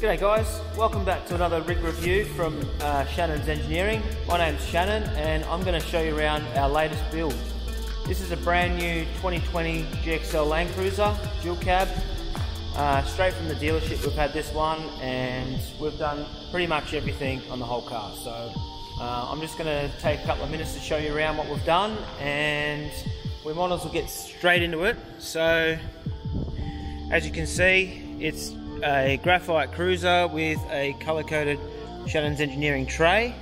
G'day guys, welcome back to another rig review from Shannons Engineering. My name's Shannon and I'm going to show you around our latest build. This is a brand new 2020 GXL Land Cruiser, dual cab. Straight from the dealership we've had this one and we've done pretty much everything on the whole car. So I'm just going to take a couple of minutes to show you around what we've done and we might as well get straight into it. So as you can see, it's a graphite cruiser with a color-coded Shannons Engineering tray.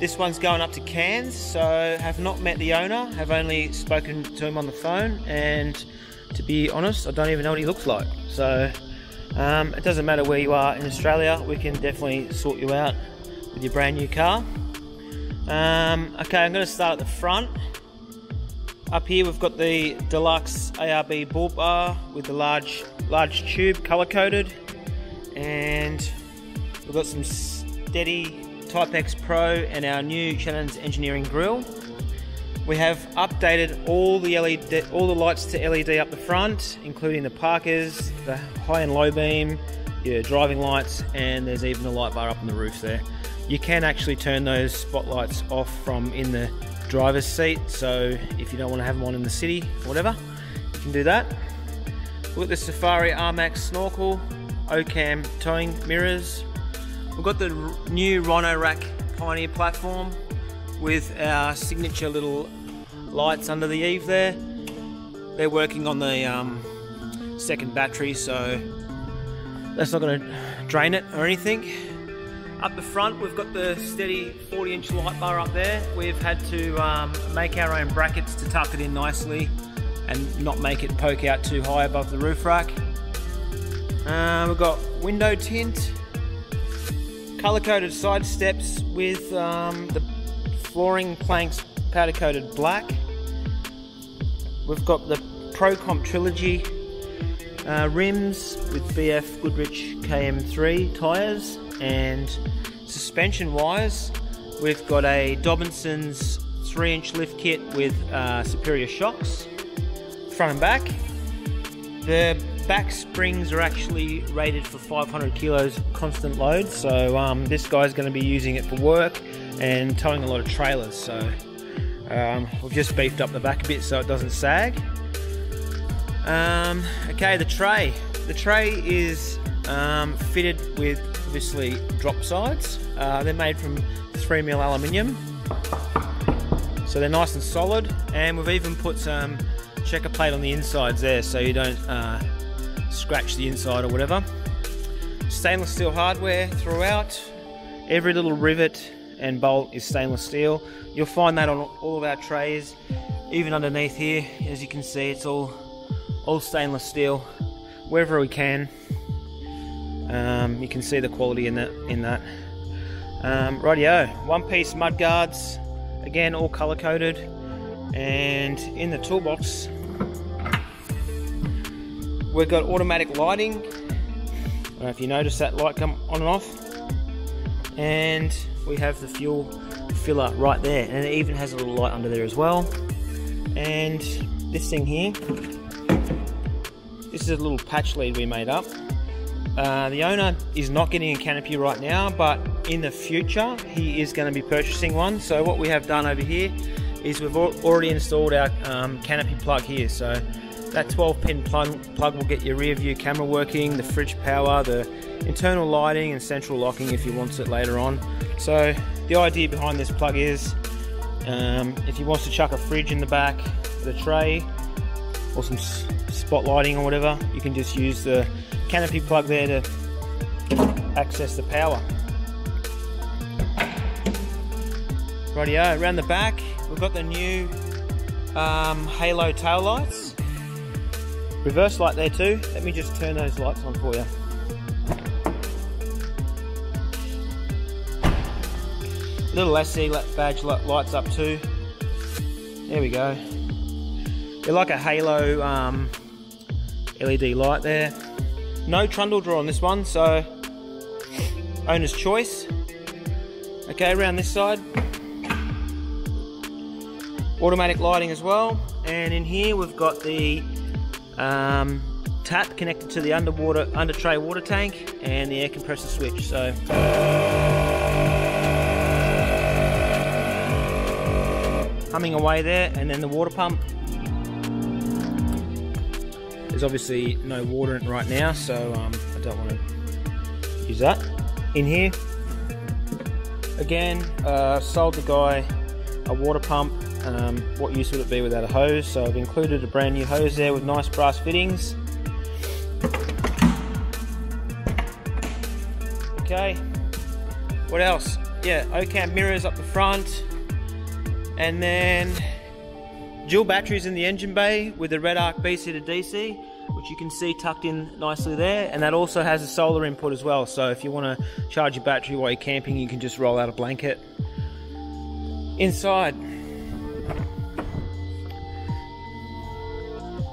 This one's going up to Cairns, so have not met the owner, have only spoken to him on the phone, and to be honest I don't even know what he looks like. So it doesn't matter where you are in Australia, we can definitely sort you out with your brand new car. Okay, I'm going to start at the front. Up here we've got the deluxe ARB Bull Bar with the large tube color-coded, and we've got some Steady Type X Pro and our new Shannons Engineering grill. We have updated all the lights to LED up the front, including the parkers, the high and low beam, your driving lights, and there's even a light bar up on the roof there. You can actually turn those spotlights off from in the driver's seat, so if you don't want to have them on in the city or whatever, you can do that. We've got the Safari RMAX snorkel, OCam towing mirrors. We've got the new Rhino-Rack Pioneer platform with our signature little lights under the eave there. They're working on the second battery, so that's not going to drain it or anything. Up the front we've got the Steady 40-inch light bar up there. We've had to make our own brackets to tuck it in nicely and not make it poke out too high above the roof rack. We've got window tint, colour-coded side steps with the flooring planks powder-coated black. We've got the Pro Comp Trilogy rims with BF Goodrich KM3 tyres. And suspension wise, we've got a Dobinson's 3-inch lift kit with superior shocks, front and back. The back springs are actually rated for 500 kilos constant load, so this guy's going to be using it for work and towing a lot of trailers, so we've just beefed up the back a bit so it doesn't sag. Okay, the tray is fitted with obviously drop sides. They're made from 3mm aluminium, so they're nice and solid, and we've even put some checker plate on the insides there so you don't scratch the inside or whatever. Stainless steel hardware throughout. Every little rivet and bolt is stainless steel. You'll find that on all of our trays, even underneath here. As you can see, it's all stainless steel wherever we can. You can see the quality in that. Rightio, one-piece mud guards, again all color-coded, and in the toolbox we've got automatic lighting. I don't know if you notice that light come on and off, and we have the fuel filler right there, and it even has a little light under there as well. And this thing here, this is a little patch lead we made up. The owner is not getting a canopy right now, but in the future he is going to be purchasing one. So what we have done over here is we've already installed our canopy plug here. So that 12-pin plug will get your rear view camera working, the fridge power, the internal lighting and central locking if you want it later on. So the idea behind this plug is if he wants to chuck a fridge in the back for the tray or some spotlighting or whatever, you can just use the canopy plug there to access the power. Rightio, around the back we've got the new halo tail lights. Reverse light there too. Let me just turn those lights on for you. Little SC badge lights up too. There we go. They're like a halo LED light there. No trundle draw on this one, so owner's choice. Okay, around this side. Automatic lighting as well. And in here we've got the tap connected to the under tray water tank and the air compressor switch. So humming away there, and then the water pump. There's obviously no water in it right now, so I don't want to use that. In here again, sold the guy a water pump. What use would it be without a hose? So I've included a brand new hose there with nice brass fittings. Okay, what else? Yeah, OCam mirrors up the front, and then dual batteries in the engine bay with the Redarc BC to DC, which you can see tucked in nicely there, and that also has a solar input as well, so if you want to charge your battery while you're camping, you can just roll out a blanket.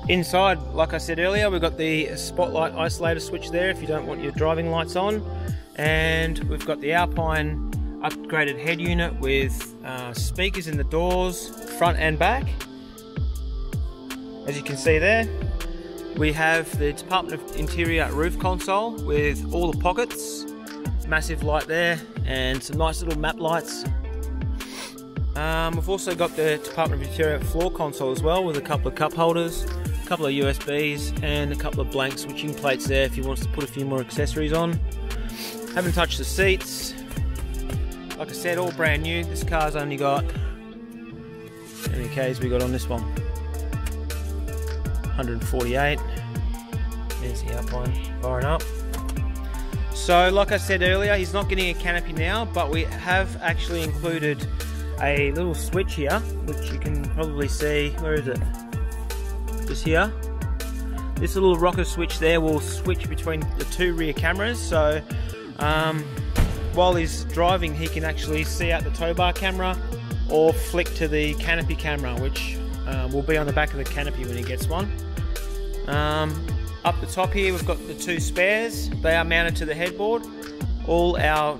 Inside, like I said earlier, we've got the spotlight isolator switch there if you don't want your driving lights on, and we've got the Alpine upgraded head unit with speakers in the doors, front and back. As you can see there, we have the Department of Interior roof console with all the pockets, massive light there, and some nice little map lights. We've also got the Department of Interior floor console as well, with a couple of cup holders, a couple of USBs, and a couple of blank switching plates there if you want to put a few more accessories on. Haven't touched the seats. Like I said, all brand new. This car's only got, how many Ks we got on this one? 148. There's the Alpine firing up. So like I said earlier, he's not getting a canopy now, but we have actually included a little switch here, which you can probably see. Where is it? Just here. This little rocker switch there will switch between the two rear cameras, so while he's driving, he can actually see out the tow bar camera or flick to the canopy camera, which will be on the back of the canopy when he gets one. Up the top here, we've got the two spares. They are mounted to the headboard. All our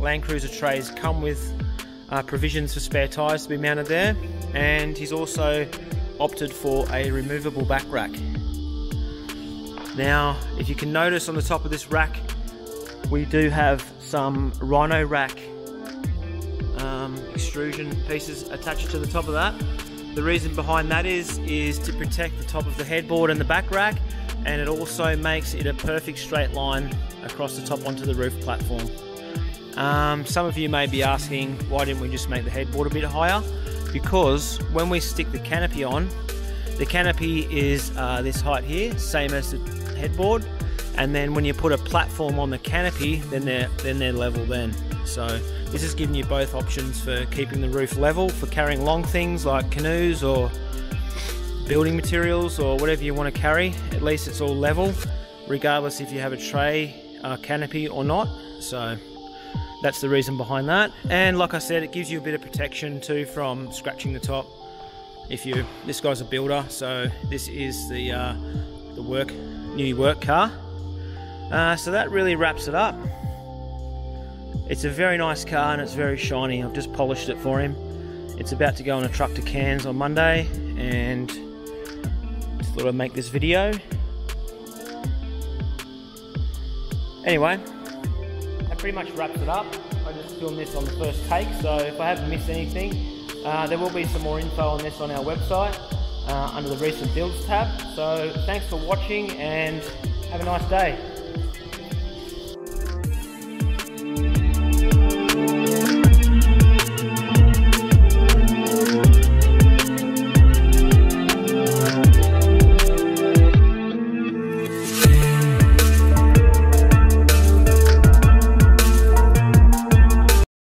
Land Cruiser trays come with provisions for spare tyres to be mounted there, and he's also opted for a removable back rack. Now, if you can notice on the top of this rack, we do have some Rhino-Rack extrusion pieces attached to the top of that. The reason behind that is to protect the top of the headboard and the back rack, and it also makes it a perfect straight line across the top onto the roof platform. Some of you may be asking, why didn't we just make the headboard a bit higher? Because when we stick the canopy on, the canopy is this height here, same as the headboard. And then when you put a platform on the canopy, then they're level then. So this is giving you both options for keeping the roof level, for carrying long things like canoes or building materials or whatever you want to carry. At least it's all level, regardless if you have a tray, canopy or not. So that's the reason behind that. And like I said, it gives you a bit of protection too from scratching the top. This guy's a builder, so this is the new work car. So that really wraps it up. It's a very nice car and it's very shiny. I've just polished it for him. It's about to go on a truck to Cairns on Monday, and just thought I'd make this video. Anyway, that pretty much wraps it up. I just filmed this on the first take, so if I have missed anything, there will be some more info on this on our website under the recent builds tab. So thanks for watching and have a nice day.